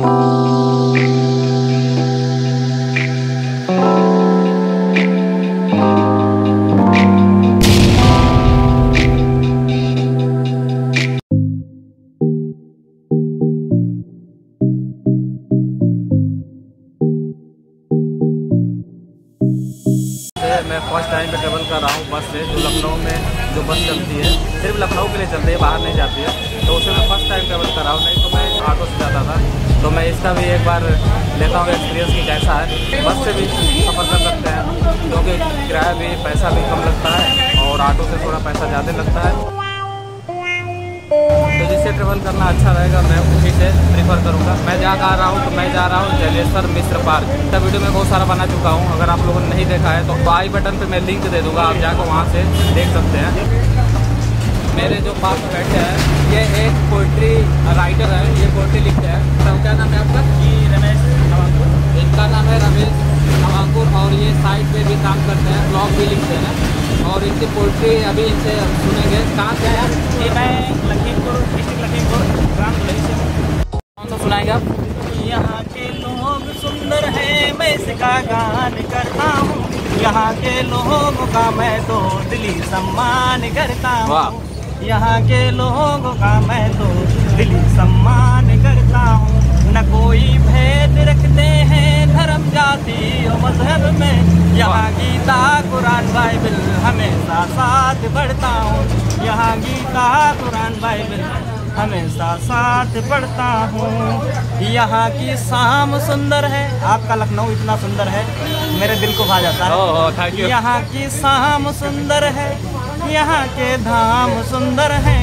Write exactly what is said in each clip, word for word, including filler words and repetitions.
First time पे travel कर रहा हूँ बस से, जो लखनऊ में जो बस चलती है सिर्फ लखनऊ के लिए चलती है, बाहर नहीं जाती है, तो उसे मैं फर्स्ट टाइम ट्रेवल कर रहा हूँ। नहीं तो मैं ऑटो से जाता था, तो मैं इसका भी एक बार लेता हूँ एक्सपीरियंस कि कैसा है। बस से भी सफ़र कर सकते हैं क्योंकि किराया भी पैसा भी कम लगता है और ऑटो से थोड़ा पैसा ज़्यादा लगता है, तो जिससे ट्रेवल करना अच्छा रहेगा मैं उसी से प्रीफर करूँगा। मैं जहाँ जा रहा हूँ तो मैं जा रहा हूँ जनेश्वर मिश्र पार्क। इसका वीडियो मैं बहुत सारा बना चुका हूँ, अगर आप लोगों ने नहीं देखा है तो आई बटन पे मैं लिंक दे दूँगा, आप जाकर वहाँ से देख सकते हैं। मेरे जो पास बैठे हैं ये एक पोइट्री राइटर है, ये पोइट्री लिखते हैं। तो क्या नाम है आपका? जी रमेश नवांकुर। इनका नाम है रमेश नवांकुर और ये साइट पर भी काम करते हैं, ब्लॉग भी लिखते हैं और इनकी पोल्ट्री अभी इनसे सुनेंगे। कहाँ से है? ये मैं लखीमपुर, डिस्ट्रिक्ट लखीमपुर, ग्राम दुलई से। कौन सा सुनाएंगे आप? यहाँ के लोग सुंदर हैं, मैं इसका गान करता हूँ, यहाँ के लोगों का मैं तो दिली सम्मान करता हूँ, यहाँ के लोगों का मैं तो दिली सम्मान करता हूँ। न कोई भेद रखते हैं धर्म जाति और मजहब में, यहाँ गीता कुरान बाइबल हमेशा साथ पढ़ता हूँ, यहाँ गीता कुरान बाइबल हमेशा साथ पढ़ता हूँ। यहाँ की शाम सुंदर है, आपका लखनऊ इतना सुंदर है मेरे दिल को भा जाता है। यहाँ की शाम सुंदर है, यहाँ के धाम सुंदर हैं,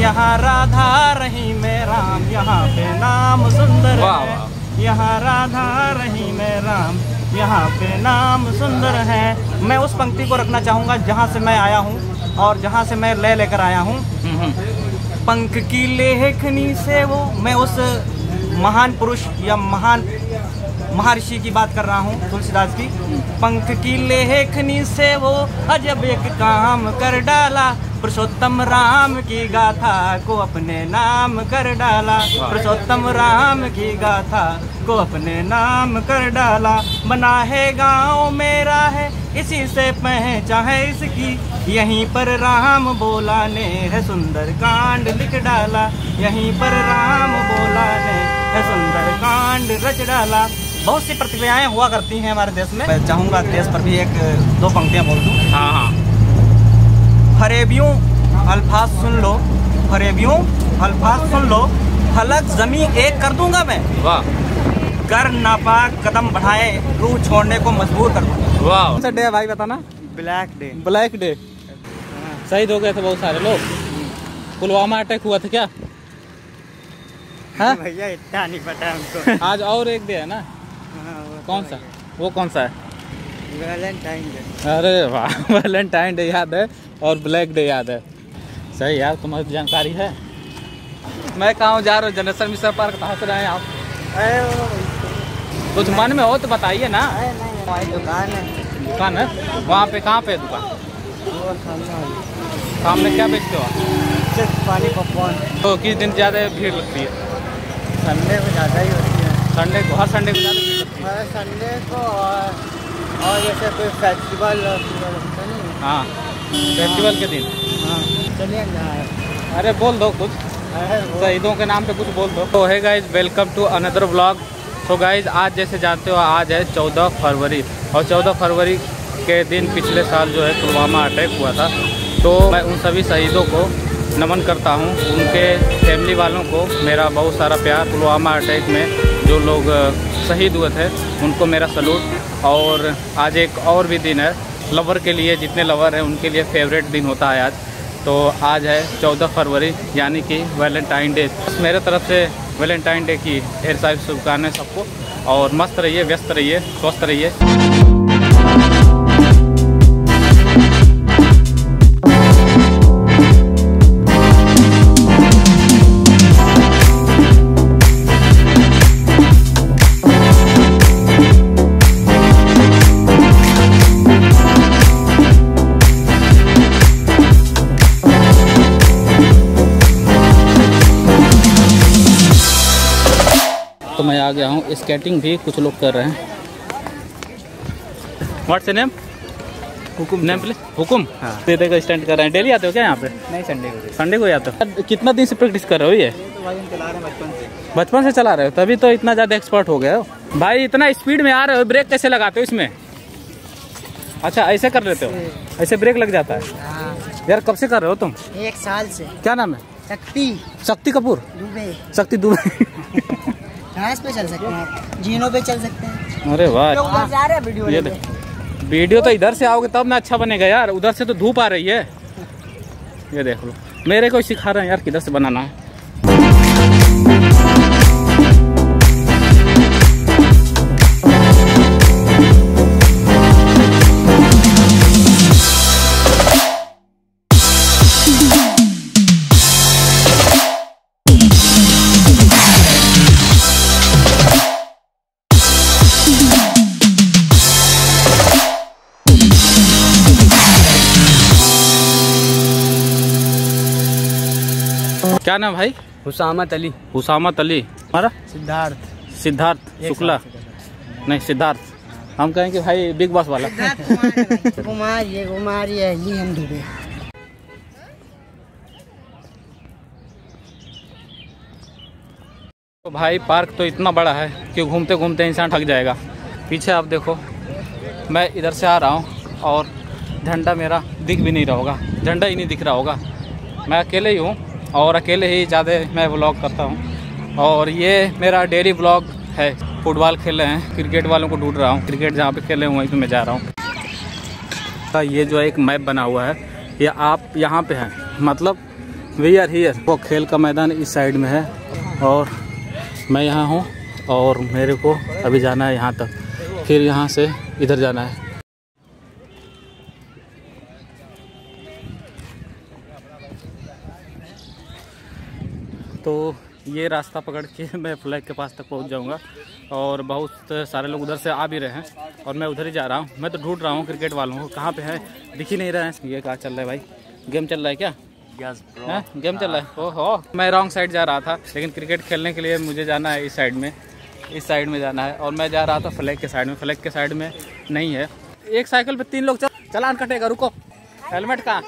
यहाँ राधा रही में राम, यहाँ पे नाम सुंदर है, यहाँ राधा रही में राम, यहाँ पे नाम सुंदर है। मैं उस पंक्ति को रखना चाहूँगा जहाँ से मैं आया हूँ और जहाँ से मैं ले लेकर आया हूँ। पंख की लेखनी से वो, मैं उस महान पुरुष या महान महर्षि की बात कर रहा हूँ, तुलसीदास की। पंख की लेखनी से वो अजब एक काम कर डाला, पुरुषोत्तम राम की गाथा को अपने नाम कर डाला, पुरुषोत्तम राम की गाथा को अपने नाम कर डाला। बना है गाँव मेरा है इसी से पहचान है इसकी, यहीं पर राम बोला ने है सुंदर कांड लिख डाला, यहीं पर राम बोला ने है सुंदर कांड रच डाला। बहुत सी प्रतिक्रियाएँ हुआ करती हैं हमारे देश में, मैं चाहूँगा देश पर भी एक दो पंक्तियाँ बोल दूँ। हाँ हाँ फरेबियों अल्फाज सुन लो, फरेबियों अल्फाज सुन लो, फलक जमीन एक कर दूंगा मैं, वाह कर नापाक कदम बढ़ाए रूह छोड़ने को मजबूर कर दूंगा। वाह कौन सा डे है भाई बताना? Black day. ब्लैक डे शहीद हो गए थे बहुत सारे लोग, पुलवामा अटैक हुआ था क्या? हाँ भैया इतना नहीं पता हमको। आज और एक डे है ना? कौन सा? वो कौन सा है? Valentine day. अरे वाह वैलेंटाइन डे याद है और ब्लैक डे याद है। सही यार तुम्हारी जानकारी है। मैं कहाँ जा रहा हूँ? जनेश्वर मिश्र पार्क। कहाँ से रहे हैं आप? कुछ मन में हो तो बताइए ना। हमारी दुकान है। दुकान है वहाँ पे? कहाँ पे दुकान? सामने। क्या बेचते हो आप? सिर्फ पानी पकवान। तो किस दिन ज़्यादा भीड़ लगती है? संडे को ज़्यादा ही होती है। संडे को? हर संडे को ज़्यादा भीड़ लगती है। संडे को और जैसे कोई फेस्टिवल। हाँ फेस्टिवल के दिन। हाँ चलिए। अरे बोल दो कुछ, शहीदों के नाम पे कुछ बोल दो। तो है guys welcome to another vlog. So guys आज जैसे जानते हो आज है चौदह फरवरी और चौदह फरवरी के दिन पिछले साल जो है पुलवामा अटैक हुआ था, तो मैं उन सभी शहीदों को नमन करता हूँ, उनके फैमिली वालों को मेरा बहुत सारा प्यार। पुलवामा अटैक में जो लोग शहीद हुए थे उनको मेरा सलूट। और आज एक और भी दिन है लवर के लिए, जितने लवर हैं उनके लिए फेवरेट दिन होता है आज। तो आज है चौदह फरवरी यानी कि वैलेंटाइन डे। मेरे तरफ से वैलेंटाइन डे की ढेर सारी शुभकामनाएं सबको, और मस्त रहिए, व्यस्त रहिए, स्वस्थ रहिए। मैं आ गया हूँ। स्केटिंग भी कुछ लोग कर रहे हैं। What's name? हुकुम। Name please? हुकुम। हाँ, सीधे का स्टैंड कर रहे हैं। डेली आते हो क्या यहाँ पे? नहीं, संडे को। संडे को आते हो? कितना दिन से प्रैक्टिस कर रहे हो ये? बचपन से। बचपन से चला रहे हो, तभी तो इतना ज़्यादा एक्सपर्ट हो गया हो। भाई इतना स्पीड में आ रहे हो, ब्रेक कैसे लगाते हो इसमें? अच्छा ऐसे कर लेते हो, ऐसे ब्रेक लग जाता है? यार कब से कर रहे हो तुम? एक साल से। क्या नाम है? शक्ति। शक्ति कपूर दुबे। शक्ति दुबे। घास पे चल सकते हैं, जीनों पे चल सकते हैं। अरे वाह, वीडियो वीडियो तो इधर से आओगे तब ना अच्छा बनेगा यार, उधर से तो धूप आ रही है। ये देख लो, मेरे को सिखा रहे हैं यार किधर से बनाना है। क्या नाम भाई? हुसामत अली। हुसामत अली। हमारा सिद्धार्थ। सिद्धार्थ शुक्ला? नहीं, सिद्धार्थ। हम कहेंगे भाई बिग बॉस वाला। कुमार। ये कुमार ये ये हम दुबे। तो भाई पार्क तो इतना बड़ा है कि घूमते घूमते इंसान थक जाएगा। पीछे आप देखो, मैं इधर से आ रहा हूँ और झंडा मेरा दिख भी नहीं रहा होगा, झंडा ही नहीं दिख रहा होगा। मैं अकेले ही हूँ और अकेले ही ज़्यादा मैं ब्लॉग करता हूँ। और ये मेरा डेली ब्लॉग है। फुटबॉल खेले हैं, क्रिकेट वालों को ढूंढ रहा हूँ। क्रिकेट जहाँ पे खेले हैं वहीं पे मैं जा रहा हूँ। ये जो एक मैप बना हुआ है, ये आप यहाँ पे हैं, मतलब वी आर हियर। वो खेल का मैदान इस साइड में है और मैं यहाँ हूँ और मेरे को अभी जाना है यहाँ तक, फिर यहाँ से इधर जाना है। तो ये रास्ता पकड़ के मैं फ्लैग के पास तक पहुंच जाऊंगा। और बहुत सारे लोग उधर से आ भी रहे हैं और मैं उधर ही जा रहा हूं। मैं तो ढूंढ रहा हूं क्रिकेट वालों को, कहां पे हैं, दिख ही नहीं रहे हैं। ये क्या चल रहा है भाई? गेम चल रहा है क्या? यस ब्रो, गेम चल रहा है। ओहो, मैं रॉन्ग साइड जा रहा था, लेकिन क्रिकेट खेलने के लिए मुझे जाना है इस साइड में, इस साइड में जाना है। और मैं जा रहा था फ्लैग के साइड में, फ्लैग के साइड में नहीं है। एक साइकिल पर तीन लोग, चलान कटेगा। रुको, हेलमेट कहाँ?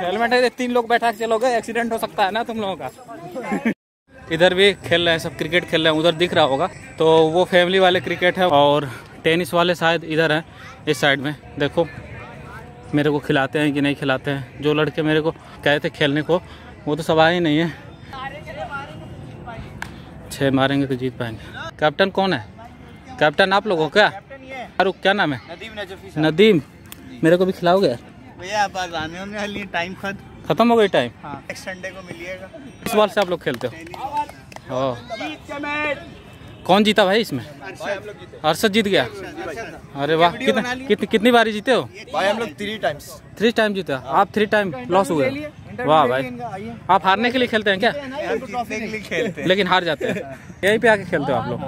हेलमेट है, तीन लोग बैठा के चलोगे एक्सीडेंट हो सकता है ना तुम लोगों का। इधर भी खेल रहे हैं, सब क्रिकेट खेल रहे हैं। उधर दिख रहा होगा तो वो फैमिली वाले क्रिकेट है और टेनिस वाले शायद इधर हैं इस साइड में। देखो मेरे को खिलाते हैं कि नहीं खिलाते हैं। जो लड़के मेरे को कहे थे खेलने को, वो तो सब आए ही नहीं है। छः मारेंगे तो जीत पाएंगे। कैप्टन कौन है? कैप्टन आप लोग हो क्या? अरे क्या नाम है? नदीम। मेरे को भी खिलाओगे? भैया आप आज आने होने वाली, टाइम खत खत्म हो गई। टाइम नेक्स्ट संडे को मिलिएगा। इस बार से आप लोग खेलते हो? कौन जीता भाई इसमें? अरशद जीत गया। अरे वाह, कितना कित, कितनी बारी जीते हो भाई? हम लोग थ्री टाइम्स। थ्री टाइम जीता, आप थ्री टाइम लॉस हुए। वाह भाई, आप हारने के लिए खेलते हैं क्या? लेकिन हार जाते हैं। यहीं पे आके खेलते हो आप लोग?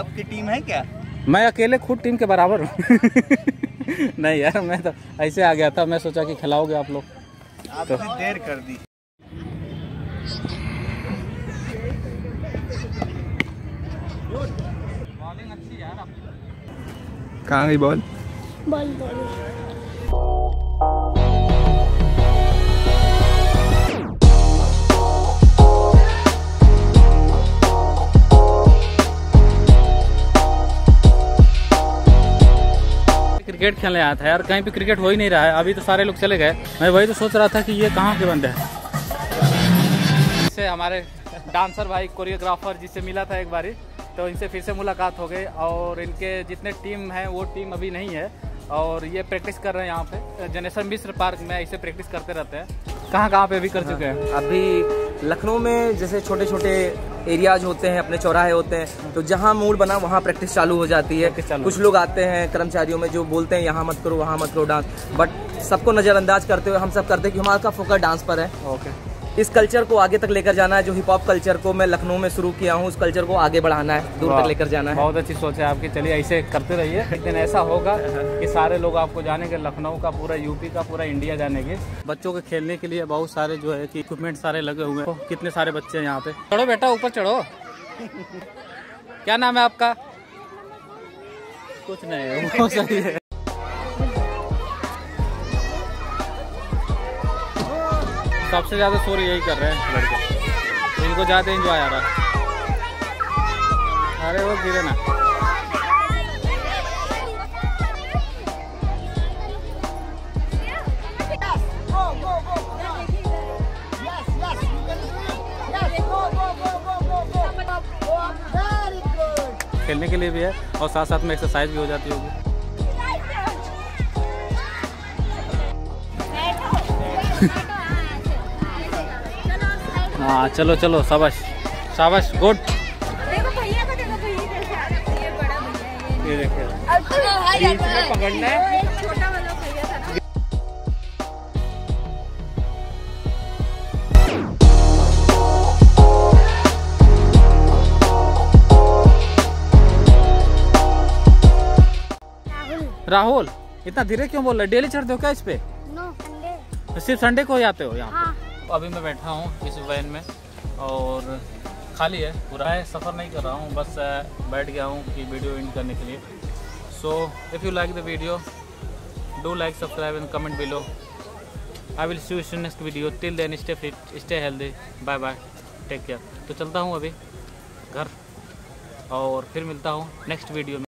आपकी टीम है क्या? मैं अकेले खुद टीम के बराबर हूँ। नहीं यार, मैं तो ऐसे आ गया था, मैं सोचा कि खिलाओगे आप लोग, तो देर कर दी। बॉलिंग अच्छी यार। कहाँ गई बॉल? बॉल बॉल क्रिकेट खेलने आया था यार, कहीं पे क्रिकेट हो ही नहीं रहा है। अभी तो सारे लोग चले गए। मैं वही तो सोच रहा था कि ये कहाँ के बंदे हैं। इससे हमारे डांसर भाई, कोरियोग्राफर जिससे मिला था एक बारी, तो इनसे फिर से मुलाकात हो गई। और इनके जितने टीम हैं वो टीम अभी नहीं है और ये प्रैक्टिस कर रहे हैं यहाँ पे जनेश्वर मिश्र पार्क में। इसे प्रैक्टिस करते रहते हैं। कहाँ कहाँ पे अभी कर चुके हैं? अभी लखनऊ में जैसे छोटे छोटे एरियाज होते हैं, अपने चौराहे होते हैं, तो जहाँ मूड बना वहाँ प्रैक्टिस चालू हो जाती है। कुछ लोग आते हैं कर्मचारियों में जो बोलते हैं यहाँ मत करो वहाँ मत करो डांस, बट सबको नज़रअंदाज करते हुए हम सब करते हैं कि हमारा फोकस डांस पर है। ओके, इस कल्चर को आगे तक लेकर जाना है। जो हिप हॉप कल्चर को मैं लखनऊ में शुरू किया हूँ, उस कल्चर को आगे बढ़ाना है, दूर तक लेकर जाना है। बहुत अच्छी सोच है आपकी, चलिए ऐसे करते रहिए। एक दिन ऐसा होगा कि सारे लोग आपको जानेंगे, लखनऊ का पूरा, यूपी का पूरा, इंडिया जानेंगे। बच्चों के खेलने के लिए बहुत सारे जो है कि इक्विपमेंट सारे लगे हुए हैं। कितने सारे बच्चे हैं यहाँ पे। चढ़ो बेटा, ऊपर चढ़ो। क्या नाम है आपका? कुछ नहीं है वो सही है। सबसे ज्यादा शोर यही कर रहे हैं लड़के, इनको ज्यादा इंजॉय आ रहा है। अरे वो गिरे ना। खेलने के लिए भी है और साथ साथ में एक्सरसाइज भी हो जाती होगी। हाँ चलो चलो, शाबाश शाबाश, गुड। देखो भैया को, देखो भैया को, ये बड़ा भैया, ये देखो। अब तो भाई इसको पकड़ना है, छोटा वाला भैया था ना। राहुल राहुल इतना धीरे क्यों बोल रहे? डेली चढ़ते हो क्या इस पे? No, Sunday. सिर्फ संडे को ही आते हो यहाँ? हाँ। अभी मैं बैठा हूँ इस वैन में और खाली है, पूरा है, सफ़र नहीं कर रहा हूँ, बस बैठ गया हूँ कि वीडियो एंड करने के लिए। So if you like the video do like, subscribe and comment below. I will see you in next video, till then stay fit, stay healthy, bye bye, take care. तो चलता हूँ अभी घर और फिर मिलता हूँ नेक्स्ट वीडियो में।